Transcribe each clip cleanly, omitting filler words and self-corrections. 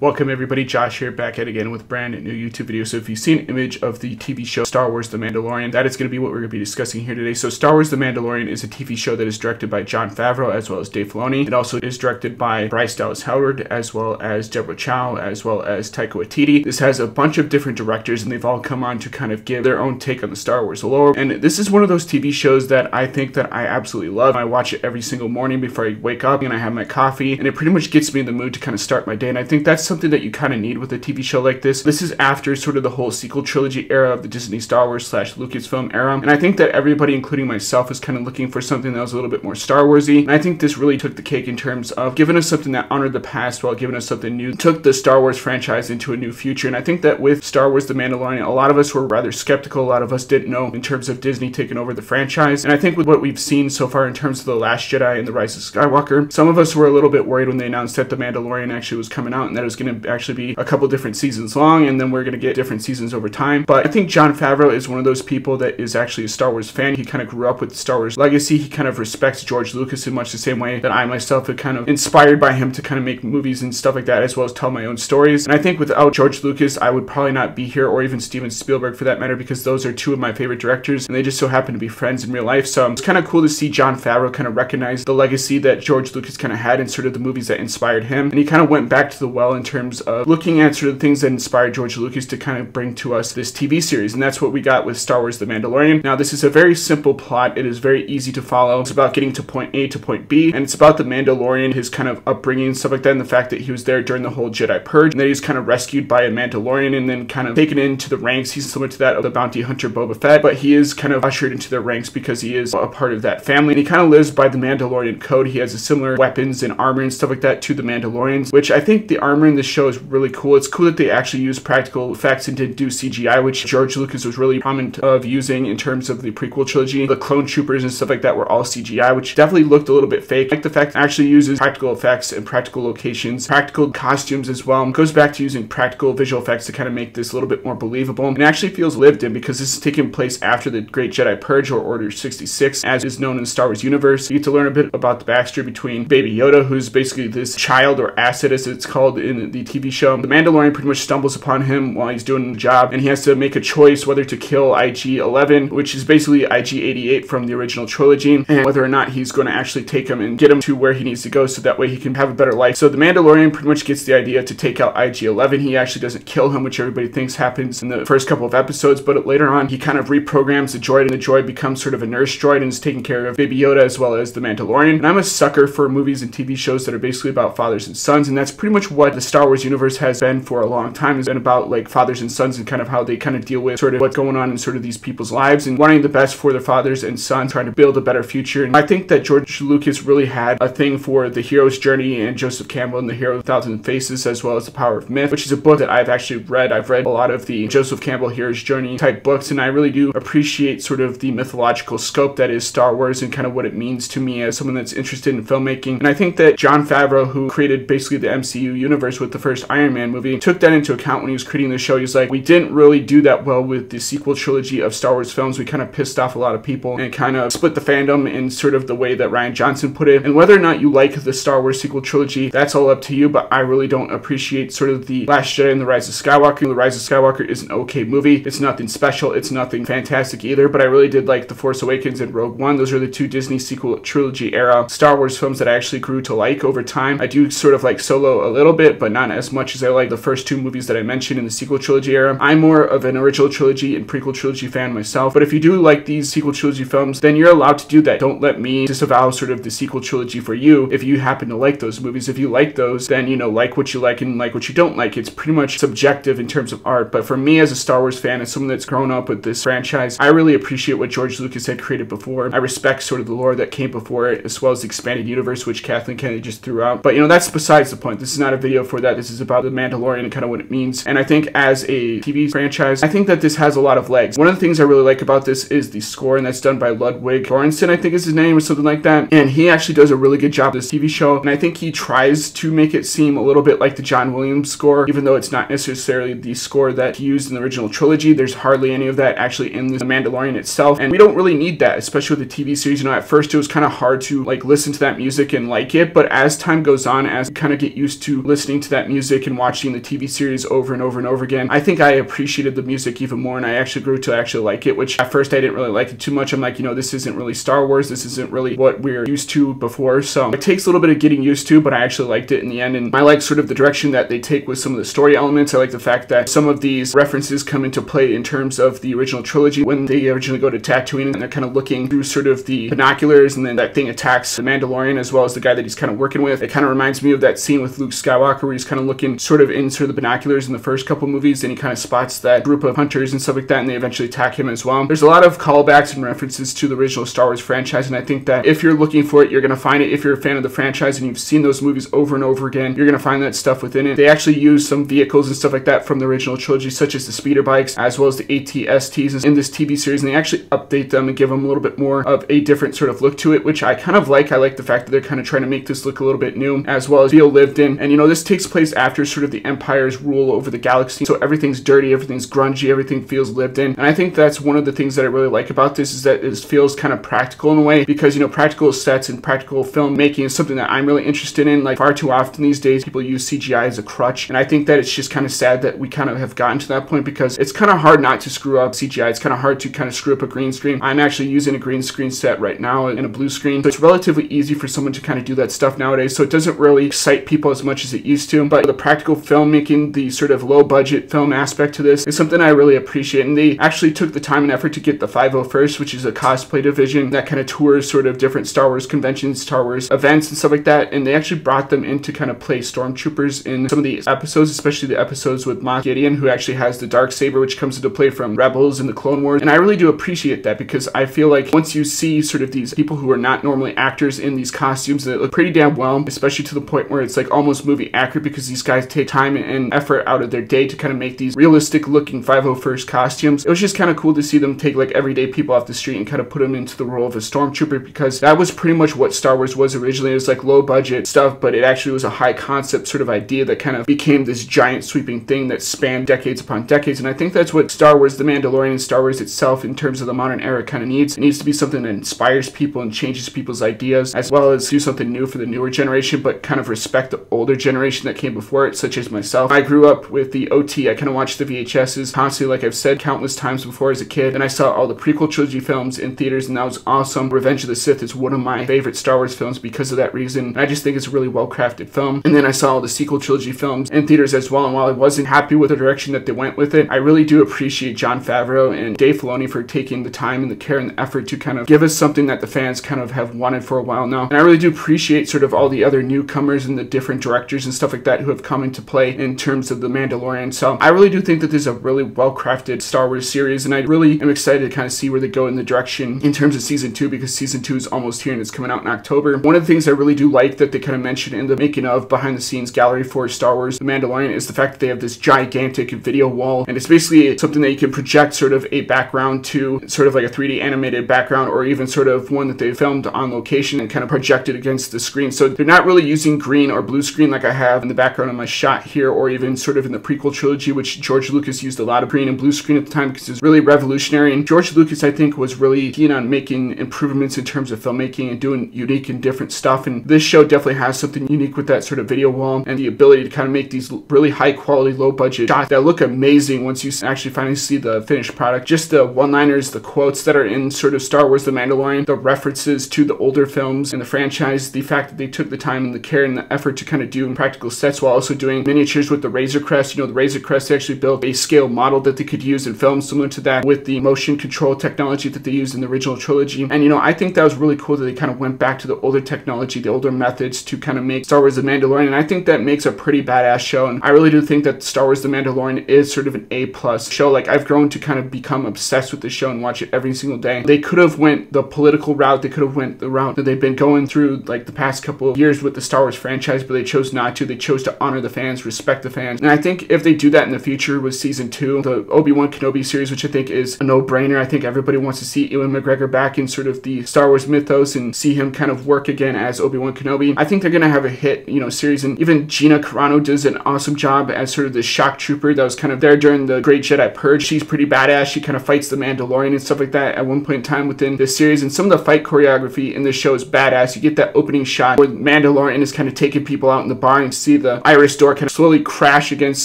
Welcome everybody, Josh here, back at again with brand new YouTube video. So if you see an image of the TV show Star Wars The Mandalorian, that is going to be what we're going to be discussing here today. So Star Wars The Mandalorian is a TV show that is directed by Jon Favreau as well as Dave Filoni. It also is directed by Bryce Dallas Howard as well as Deborah Chow as well as Taika Waititi. This has a bunch of different directors and they've all come on to kind of give their own take on the Star Wars lore. And this is one of those TV shows that I think that I absolutely love. I watch it every single morning before I wake up and I have my coffee and it pretty much gets me in the mood to kind of start my day. And I think that's something that you kind of need with a TV show like this. This is after sort of the whole sequel trilogy era of the Disney Star Wars / Lucasfilm era. And I think that everybody, including myself, was kind of looking for something that was a little bit more Star Wars-y. And I think this really took the cake in terms of giving us something that honored the past while giving us something new. It took the Star Wars franchise into a new future. And I think that with Star Wars The Mandalorian, a lot of us were rather skeptical. A lot of us didn't know in terms of Disney taking over the franchise. And I think with what we've seen so far in terms of The Last Jedi and The Rise of Skywalker, some of us were a little bit worried when they announced that The Mandalorian actually was coming out and that it was going to actually be a couple different seasons long and then we're going to get different seasons over time. But I think Jon Favreau is one of those people that is actually a Star Wars fan. He kind of grew up with the Star Wars legacy. He kind of respects George Lucas in much the same way that I myself am kind of inspired by him to kind of make movies and stuff like that, as well as tell my own stories. And I think without George Lucas I would probably not be here, or even Steven Spielberg for that matter, because those are two of my favorite directors and they just so happen to be friends in real life. So it's kind of cool to see Jon Favreau kind of recognize the legacy that George Lucas kind of had and sort of the movies that inspired him. And he kind of went back to the well in terms of looking at sort of things that inspired George Lucas to kind of bring to us this TV series. And that's what we got with Star Wars The Mandalorian. Now this is a very simple plot. It is very easy to follow. It's about getting to point A to point B, and it's about the Mandalorian, his kind of upbringing and stuff like that, and the fact that he was there during the whole Jedi purge and that he's kind of rescued by a Mandalorian and then kind of taken into the ranks. He's similar to that of the bounty hunter Boba Fett, but he is kind of ushered into the ranks because he is a part of that family and he kind of lives by the Mandalorian code. He has a similar weapons and armor and stuff like that to the Mandalorians, which I think the armor in this show is really cool. It's cool that they actually use practical effects and didn't do CGI, which George Lucas was really prominent of using in terms of the prequel trilogy. The clone troopers and stuff like that were all CGI, which definitely looked a little bit fake. I like the fact it actually uses practical effects and practical locations, practical costumes as well. It goes back to using practical visual effects to kind of make this a little bit more believable. And it actually feels lived in because this is taking place after the Great Jedi Purge, or Order 66, as is known in the Star Wars universe. You get to learn a bit about the backstory between Baby Yoda, who's basically this child or asset as it's called in the TV show. The Mandalorian pretty much stumbles upon him while he's doing the job and he has to make a choice whether to kill IG-11, which is basically IG-88 from the original trilogy, and whether or not he's going to actually take him and get him to where he needs to go so that way he can have a better life. So the Mandalorian pretty much gets the idea to take out IG-11. He actually doesn't kill him, which everybody thinks happens in the first couple of episodes, but later on he kind of reprograms the droid and the droid becomes sort of a nurse droid and is taking care of Baby Yoda as well as the Mandalorian. And I'm a sucker for movies and TV shows that are basically about fathers and sons, and that's pretty much what the Star Wars universe has been for a long time. Has been about like fathers and sons and kind of how they kind of deal with sort of what's going on in sort of these people's lives and wanting the best for their fathers and sons, trying to build a better future. And I think that George Lucas really had a thing for the hero's journey and Joseph Campbell and The Hero of the Thousand Faces, as well as The Power of Myth, which is a book that I've actually read. I've read a lot of the Joseph Campbell hero's journey type books, and I really do appreciate sort of the mythological scope that is Star Wars and kind of what it means to me as someone that's interested in filmmaking. And I think that Jon Favreau, who created basically the MCU universe with the first Iron Man movie, took that into account when he was creating the show. He's like, we didn't really do that well with the sequel trilogy of Star Wars films. We kind of pissed off a lot of people and kind of split the fandom in sort of the way that Ryan Johnson put it. And whether or not you like the Star Wars sequel trilogy, that's all up to you, but I really don't appreciate sort of The Last Jedi and The Rise of Skywalker. The Rise of Skywalker is an okay movie. It's nothing special. It's nothing fantastic either, but I really did like The Force Awakens and Rogue One. Those are the two Disney sequel trilogy era Star Wars films that I actually grew to like over time. I do sort of like Solo a little bit, but not as much as I like the first two movies that I mentioned in the sequel trilogy era. I'm more of an original trilogy and prequel trilogy fan myself, but if you do like these sequel trilogy films, then you're allowed to do that. Don't let me disavow sort of the sequel trilogy for you if you happen to like those movies. If you like those, then, you know, like what you like and like what you don't like. It's pretty much subjective in terms of art, but for me as a Star Wars fan, as someone that's grown up with this franchise, I really appreciate what George Lucas had created before. I respect sort of the lore that came before it, as well as the expanded universe, which Kathleen Kennedy just threw out. But, you know, that's besides the point. This is not a video for that. This is about The Mandalorian and kind of what it means. And I think as a TV franchise, I think that this has a lot of legs. One of the things I really like about this is the score, and that's done by Ludwig Göransson, I think is his name, or something like that. And he actually does a really good job of this TV show. And I think he tries to make it seem a little bit like the John Williams score, even though it's not necessarily the score that he used in the original trilogy. There's hardly any of that actually in The Mandalorian itself. And we don't really need that, especially with the TV series. You know, at first it was kind of hard to like listen to that music and like it, but as time goes on, as you kind of get used to listening to to that music and watching the TV series over and over and over again, I think I appreciated the music even more, and I actually grew to actually like it, which at first I didn't really like it too much. I'm like, you know, this isn't really Star Wars. This isn't really what we're used to before. So it takes a little bit of getting used to, but I actually liked it in the end. And I like sort of the direction that they take with some of the story elements. I like the fact that some of these references come into play in terms of the original trilogy when they originally go to Tatooine, and they're kind of looking through sort of the binoculars, and then that thing attacks the Mandalorian as well as the guy that he's kind of working with. It kind of reminds me of that scene with Luke Skywalker where he's kind of looking sort of in sort of the binoculars in the first couple movies, and he kind of spots that group of hunters and stuff like that, and they eventually attack him as well. There's a lot of callbacks and references to the original Star Wars franchise, and I think that if you're looking for it, you're going to find it. If you're a fan of the franchise and you've seen those movies over and over again, you're going to find that stuff within it. They actually use some vehicles and stuff like that from the original trilogy, such as the speeder bikes as well as the AT-STs in this TV series, and they actually update them and give them a little bit more of a different sort of look to it, which I kind of like. I like the fact that they're kind of trying to make this look a little bit new as well as feel lived in. And you know, this takes place after sort of the Empire's rule over the galaxy, so everything's dirty, everything's grungy, everything feels lived in. And I think that's one of the things that I really like about this, is that it feels kind of practical in a way, because you know, practical sets and practical filmmaking is something that I'm really interested in. Like, far too often these days people use CGI as a crutch, and I think that it's just kind of sad that we kind of have gotten to that point, because it's kind of hard not to screw up CGI. It's kind of hard to kind of screw up a green screen. I'm actually using a green screen set right now and a blue screen, so it's relatively easy for someone to kind of do that stuff nowadays, so it doesn't really excite people as much as it used to. But the practical filmmaking, the sort of low budget film aspect to this, is something I really appreciate, and they actually took the time and effort to get the 501st, which is a cosplay division that kind of tours sort of different Star Wars conventions, Star Wars events and stuff like that, and they actually brought them in to kind of play stormtroopers in some of these episodes, especially the episodes with Moff Gideon, who actually has the Darksaber, which comes into play from Rebels and the Clone Wars. And I really do appreciate that, because I feel like once you see sort of these people who are not normally actors in these costumes, they look pretty damn well, especially to the point where it's like almost movie accurate, because these guys take time and effort out of their day to kind of make these realistic looking 501st costumes. It was just kind of cool to see them take like everyday people off the street and kind of put them into the role of a stormtrooper, because that was pretty much what Star Wars was originally. It was like low budget stuff, but it actually was a high concept sort of idea that kind of became this giant sweeping thing that spanned decades upon decades. And I think that's what Star Wars, The Mandalorian, and Star Wars itself in terms of the modern era kind of needs. It needs to be something that inspires people and changes people's ideas, as well as do something new for the newer generation, but kind of respect the older generation that came before it, such as myself. I grew up with the OT. I kind of watched the VHSs constantly, like I've said countless times before as a kid, and I saw all the prequel trilogy films in theaters, and that was awesome. Revenge of the Sith is one of my favorite Star Wars films because of that reason, and I just think it's a really well-crafted film. And then I saw all the sequel trilogy films in theaters as well, and while I wasn't happy with the direction that they went with it, I really do appreciate Jon Favreau and Dave Filoni for taking the time and the care and the effort to kind of give us something that the fans kind of have wanted for a while now. And I really do appreciate sort of all the other newcomers and the different directors and stuff like that who have come into play in terms of The Mandalorian. So I really do think that there's a really well-crafted Star Wars series, and I really am excited to kind of see where they go in the direction in terms of season 2, because season 2 is almost here and it's coming out in October. One of the things I really do like that they kind of mentioned in the making of behind the scenes gallery for Star Wars The Mandalorian is the fact that they have this gigantic video wall, and it's basically something that you can project sort of a background to, sort of like a 3D animated background, or even sort of one that they filmed on location and kind of projected against the screen. So they're not really using green or blue screen like I have in the background of my shot here, or even sort of in the prequel trilogy, which George Lucas used a lot of green and blue screen at the time because it was really revolutionary. And George Lucas, I think, was really keen on making improvements in terms of filmmaking and doing unique and different stuff, and this show definitely has something unique with that sort of video wall and the ability to kind of make these really high quality, low budget shots that look amazing once you actually finally see the finished product. Just the one-liners, the quotes that are in sort of Star Wars The Mandalorian, the references to the older films and the franchise, the fact that they took the time and the care and the effort to kind of do practical sets while also doing miniatures with the Razor Crest. You know, the Razor Crest, they actually built a scale model that they could use in films similar to that with the motion control technology that they used in the original trilogy. And you know, I think that was really cool that they kind of went back to the older technology, the older methods to kind of make Star Wars The Mandalorian, and I think that makes a pretty badass show. And I really do think that Star Wars The Mandalorian is sort of an A+ show. Like, I've grown to kind of become obsessed with this show and watch it every single day. They could have went the political route, they could have went the route that they've been going through like the past couple of years with the Star Wars franchise, but they chose not to. They chose to honor the fans, respect the fans, and I think if they do that in the future with season 2, the Obi-Wan Kenobi series, which I think is a no-brainer. I think everybody wants to see Ewan McGregor back in sort of the Star Wars mythos and see him kind of work again as Obi-Wan Kenobi. I think they're gonna have a hit, you know, series, and even Gina Carano does an awesome job as sort of the shock trooper that was kind of there during the Great Jedi Purge. She's pretty badass. She kind of fights the Mandalorian and stuff like that at one point in time within this series, and some of the fight choreography in this show is badass. You get that opening shot where Mandalorian is kind of taking people out in the bar and see the Irish door kind of slowly crash against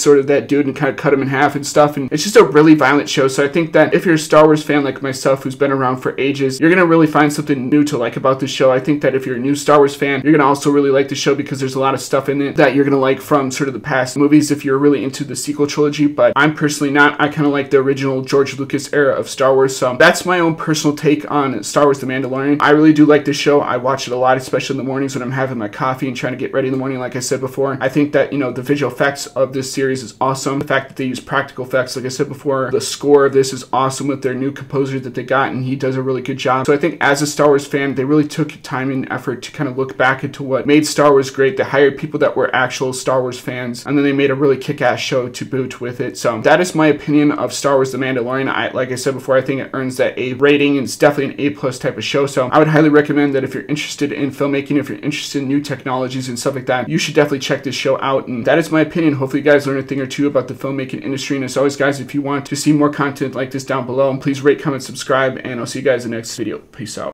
sort of that dude and kind of cut him in half and stuff. And it's just a really violent show. So I think that if you're a Star Wars fan like myself, who's been around for ages, you're going to really find something new to like about this show. I think that if you're a new Star Wars fan, you're going to also really like the show because there's a lot of stuff in it that you're going to like from sort of the past movies if you're really into the sequel trilogy. But I'm personally not. I kind of like the original George Lucas era of Star Wars. So that's my own personal take on Star Wars The Mandalorian. I really do like this show. I watch it a lot, especially in the mornings when I'm having my coffee and trying to get ready in the morning, like I said before. I think that, you know, the visual effects of this series is awesome. The fact that they use practical effects, like I said before, the score of this is awesome with their new composer that they got, and he does a really good job. So I think as a Star Wars fan, they really took time and effort to kind of look back into what made Star Wars great. They hired people that were actual Star Wars fans, and then they made a really kick-ass show to boot with it. So that is my opinion of Star Wars The Mandalorian. Like I said before, I think it earns that A rating, and it's definitely an A+ type of show. So I would highly recommend that if you're interested in filmmaking, if you're interested in new technologies and stuff like that, you should definitely check this show out. And that is my opinion. Hopefully you guys learned a thing or two about the filmmaking industry. And as always, guys, if you want to see more content like this down below, please rate, comment, subscribe, and I'll see you guys in the next video. Peace out.